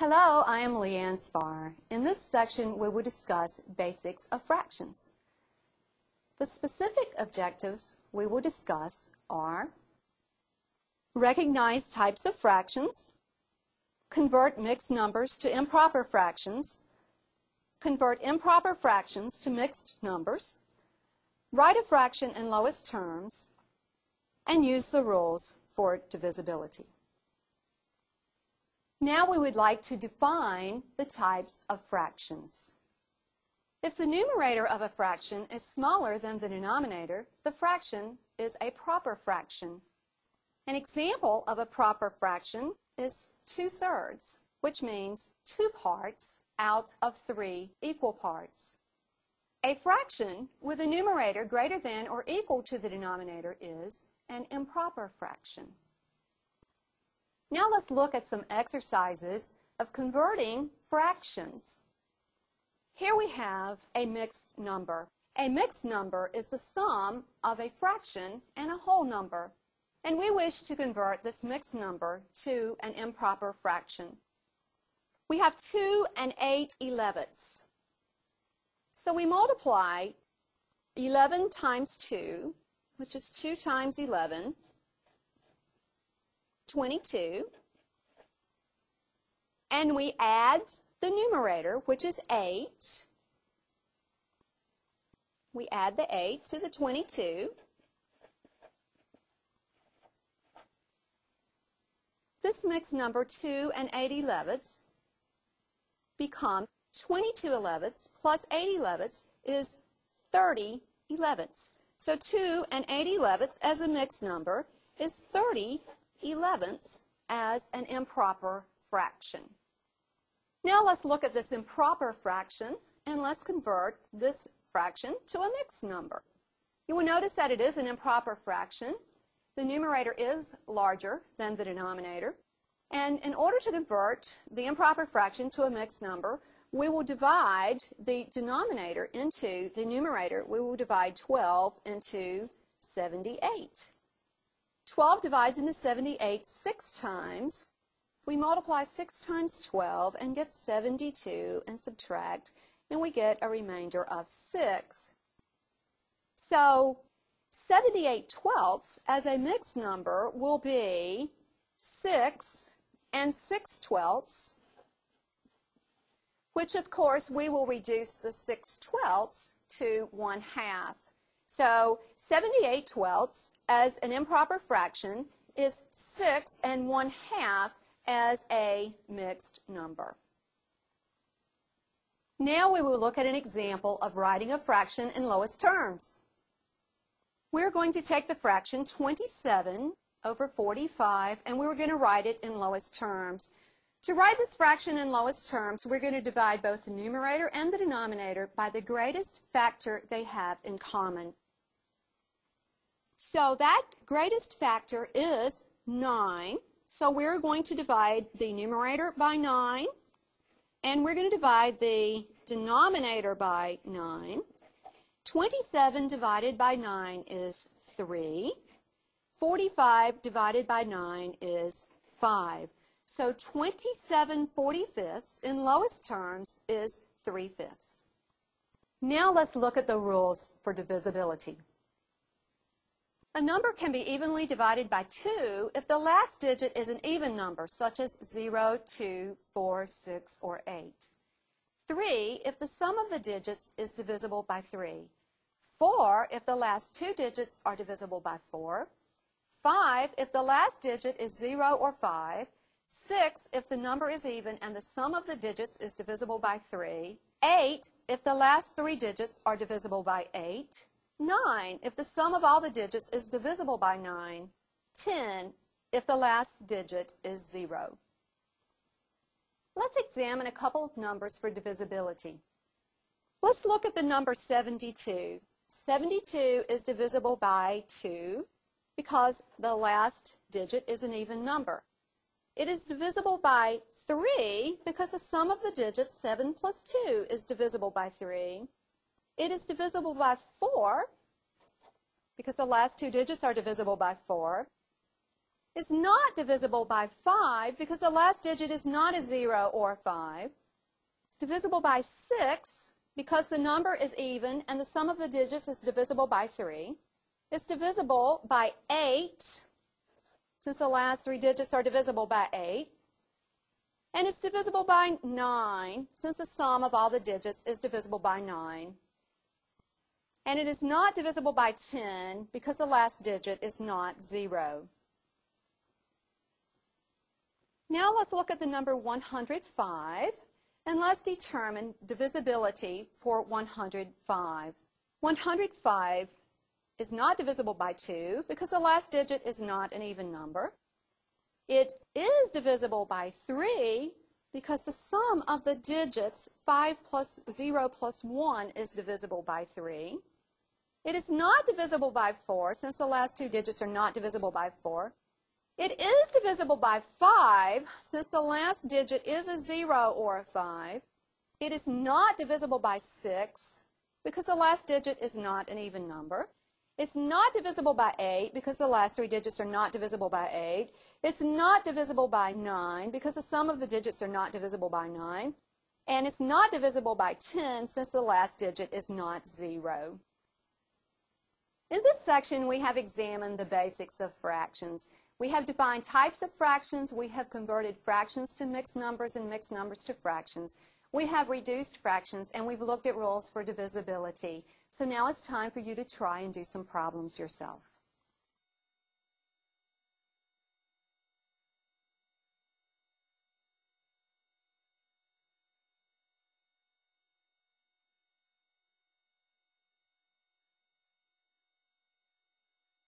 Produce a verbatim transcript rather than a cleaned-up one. Hello, I am Leanne Sparr. In this section, we will discuss basics of fractions. The specific objectives we will discuss are recognize types of fractions, convert mixed numbers to improper fractions, convert improper fractions to mixed numbers, write a fraction in lowest terms, and use the rules for divisibility. Now we would like to define the types of fractions. If the numerator of a fraction is smaller than the denominator, the fraction is a proper fraction. An example of a proper fraction is two-thirds, which means two parts out of three equal parts. A fraction with a numerator greater than or equal to the denominator is an improper fraction. Now let's look at some exercises of converting fractions. Here we have a mixed number. A mixed number is the sum of a fraction and a whole number, and we wish to convert this mixed number to an improper fraction. We have two and eight elevenths. So we multiply eleven times two, which is two times eleven, twenty-two, and we add the numerator, which is eight. We add the eight to the twenty-two. This mixed number two and eight elevenths become twenty-two elevenths plus eight elevenths is thirty elevenths. So two and eight elevenths as a mixed number is thirty elevenths as an improper fraction. Now let's look at this improper fraction and let's convert this fraction to a mixed number. You will notice that it is an improper fraction. The numerator is larger than the denominator, and in order to convert the improper fraction to a mixed number, we will divide the denominator into the numerator. We will divide twelve into seventy-eight. twelve divides into seventy-eight six times. We multiply six times twelve and get seventy-two and subtract, and we get a remainder of six. So seventy-eight twelfths as a mixed number will be six and six twelfths, which of course we will reduce the six twelfths to one half. So seventy-eight twelfths as an improper fraction is six and one half as a mixed number. Now we will look at an example of writing a fraction in lowest terms. We're going to take the fraction twenty-seven over forty-five, and we're going to write it in lowest terms. To write this fraction in lowest terms, we're going to divide both the numerator and the denominator by the greatest factor they have in common. So that greatest factor is nine. So we're going to divide the numerator by nine, and we're going to divide the denominator by nine. twenty-seven divided by nine is three. forty-five divided by nine is five. So twenty-seven forty-fifths in lowest terms is three fifths. Now let's look at the rules for divisibility. A number can be evenly divided by two if the last digit is an even number, such as zero, two, four, six, or eight. three if the sum of the digits is divisible by three. four if the last two digits are divisible by four. five if the last digit is zero or five. six if the number is even and the sum of the digits is divisible by three. eight if the last three digits are divisible by eight. nine if the sum of all the digits is divisible by nine. ten if the last digit is zero. Let's examine a couple of numbers for divisibility. Let's look at the number seventy-two. seventy-two is divisible by two because the last digit is an even number. It is divisible by three because the sum of the digits seven plus two is divisible by three. It is divisible by four because the last two digits are divisible by four. is not divisible by five because the last digit is not a zero or five. It's divisible by six because the number is even and the sum of the digits is divisible by three. It's divisible by eight since the last three digits are divisible by eight. And it's divisible by nine since the sum of all the digits is divisible by nine. And it is not divisible by ten because the last digit is not zero. Now let's look at the number one hundred five and let's determine divisibility for one hundred five. one hundred five is not divisible by two because the last digit is not an even number. It is divisible by three because the sum of the digits five plus zero plus one is divisible by three. It is not divisible by four since the last two digits are not divisible by four. It is divisible by five since the last digit is a zero or a five. It is not divisible by six because the last digit is not an even number. It's not divisible by eight because the last three digits are not divisible by eight. It's not divisible by nine because the sum of the digits are not divisible by nine. And it's not divisible by ten since the last digit is not zero. In this section, we have examined the basics of fractions. We have defined types of fractions, we have converted fractions to mixed numbers and mixed numbers to fractions. We have reduced fractions and we've looked at rules for divisibility. So now it's time for you to try and do some problems yourself.